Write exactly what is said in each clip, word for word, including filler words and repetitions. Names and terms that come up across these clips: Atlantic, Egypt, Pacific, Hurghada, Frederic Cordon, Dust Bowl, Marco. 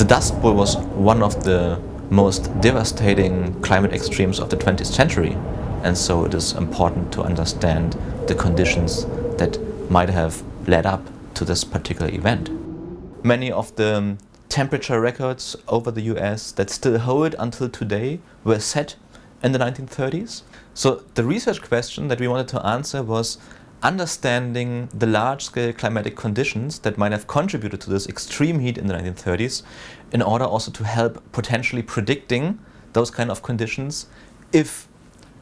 The Dust Bowl was one of the most devastating climate extremes of the twentieth century, and so it is important to understand the conditions that might have led up to this particular event. Many of the temperature records over the U S that still hold until today were set in the nineteen thirties. So the research question that we wanted to answer was understanding the large-scale climatic conditions that might have contributed to this extreme heat in the nineteen thirties, in order also to help potentially predicting those kind of conditions if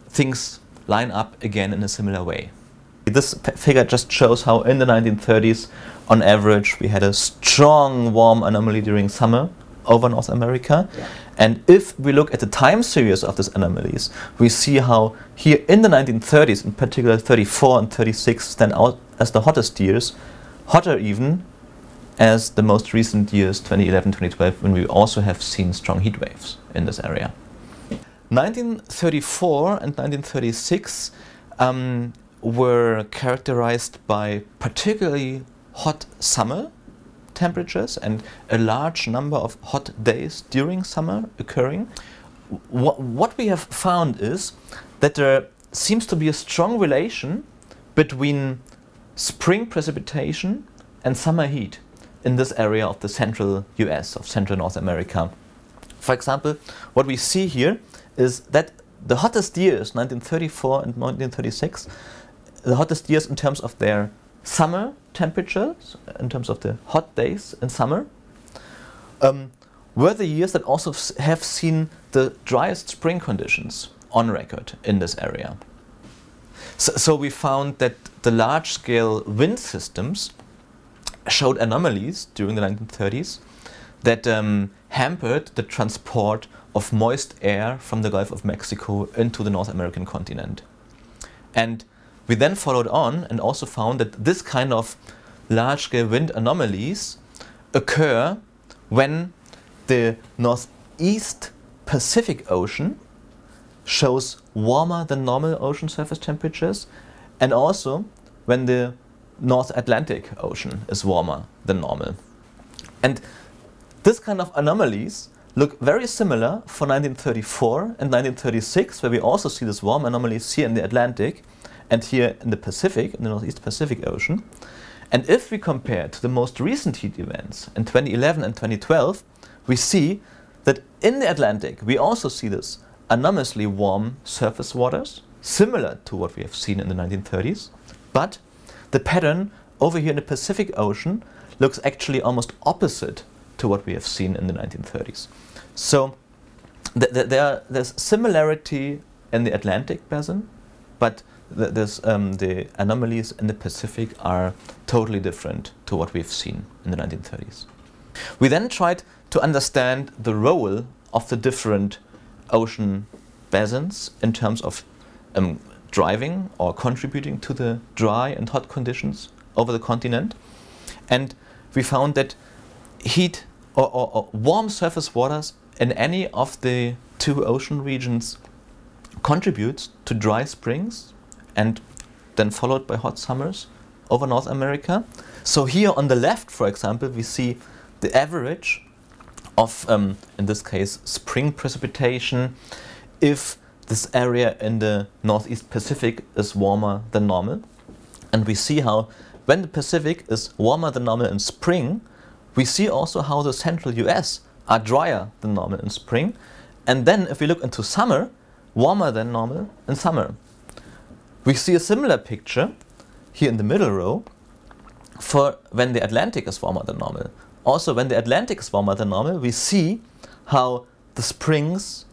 things line up again in a similar way. This figure just shows how in the nineteen thirties, on average, we had a strong warm anomaly during summer over North America. Yeah. And if we look at the time series of these anomalies, we see how here in the nineteen thirties, in particular thirty-four and thirty-six, stand out as the hottest years, hotter even as the most recent years, twenty eleven, twenty twelve, when we also have seen strong heat waves in this area. nineteen thirty-four and nineteen thirty-six um, were characterized by particularly hot summer temperatures and a large number of hot days during summer occurring. What, what we have found is that there seems to be a strong relation between spring precipitation and summer heat in this area of the central U S, of central North America. For example, what we see here is that the hottest years, nineteen thirty-four and nineteen thirty-six, the hottest years in terms of their summer temperatures, in terms of the hot days in summer, um, were the years that also have seen the driest spring conditions on record in this area. So, so we found that the large-scale wind systems showed anomalies during the nineteen thirties that um, hampered the transport of moist air from the Gulf of Mexico into the North American continent. And we then followed on and also found that this kind of large-scale wind anomalies occur when the northeast Pacific Ocean shows warmer than normal ocean surface temperatures, and also when the North Atlantic Ocean is warmer than normal. And this kind of anomalies look very similar for nineteen thirty-four and nineteen thirty-six, where we also see these warm anomalies here in the Atlantic and here in the Pacific, in the Northeast Pacific Ocean. And if we compare to the most recent heat events in twenty eleven and twenty twelve, we see that in the Atlantic we also see this anomalously warm surface waters, similar to what we have seen in the nineteen thirties, but the pattern over here in the Pacific Ocean looks actually almost opposite to what we have seen in the nineteen thirties. So th th there, there's similarity in the Atlantic basin, but th there's, um, the anomalies in the Pacific are totally different to what we've seen in the nineteen thirties. We then tried to understand the role of the different ocean basins in terms of um, driving or contributing to the dry and hot conditions over the continent. And we found that heat or, or, or warm surface waters in any of the two ocean regions contributes to dry springs and then followed by hot summers over North America. So here on the left, for example, we see the average of, um, in this case, spring precipitation if this area in the Northeast Pacific is warmer than normal. And we see how when the Pacific is warmer than normal in spring, we see also how the central U S are drier than normal in spring. And then if we look into summer, warmer than normal in summer. We see a similar picture here in the middle row for when the Atlantic is warmer than normal. Also when the Atlantic is warmer than normal, we see how the springs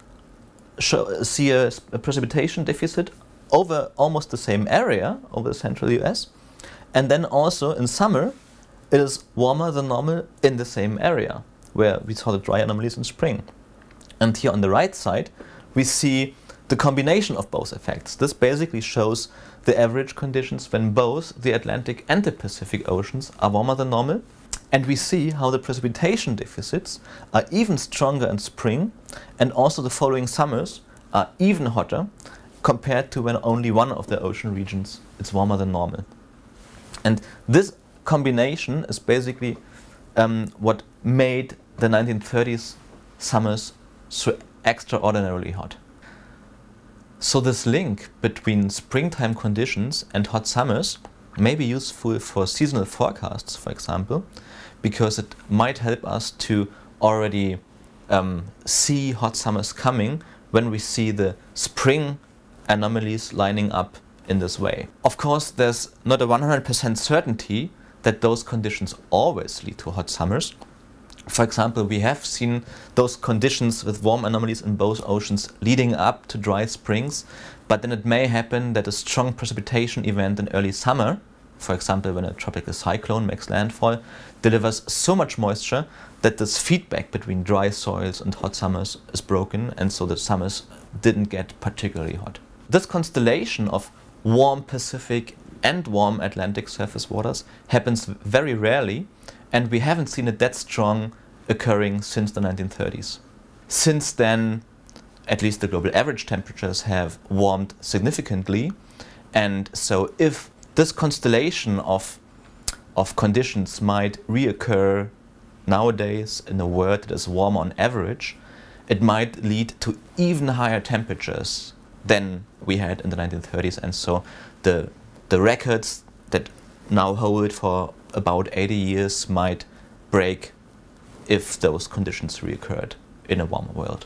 show, see a, a precipitation deficit over almost the same area, over the central U S. And then also in summer, it is warmer than normal in the same area where we saw the dry anomalies in spring. And here on the right side, we see the combination of both effects. This basically shows the average conditions when both the Atlantic and the Pacific Oceans are warmer than normal. And we see how the precipitation deficits are even stronger in spring, and also the following summers are even hotter compared to when only one of the ocean regions is warmer than normal. And this combination is basically um, what made the nineteen thirties summers were extraordinarily hot. So this link between springtime conditions and hot summers may be useful for seasonal forecasts, for example, because it might help us to already um, see hot summers coming when we see the spring anomalies lining up in this way. Of course, there's not a one hundred percent certainty that those conditions always lead to hot summers. For example, we have seen those conditions with warm anomalies in both oceans leading up to dry springs, but then it may happen that a strong precipitation event in early summer, for example when a tropical cyclone makes landfall, delivers so much moisture that this feedback between dry soils and hot summers is broken, and so the summers didn't get particularly hot. This constellation of warm Pacific and warm Atlantic surface waters happens very rarely, and we haven't seen it that strong occurring since the nineteen thirties. Since then, at least the global average temperatures have warmed significantly, and so if this constellation of, of conditions might reoccur nowadays in a world that is warm on average, it might lead to even higher temperatures than we had in the nineteen thirties, and so the, the records that now hold for about eighty years might break if those conditions reoccurred in a warmer world.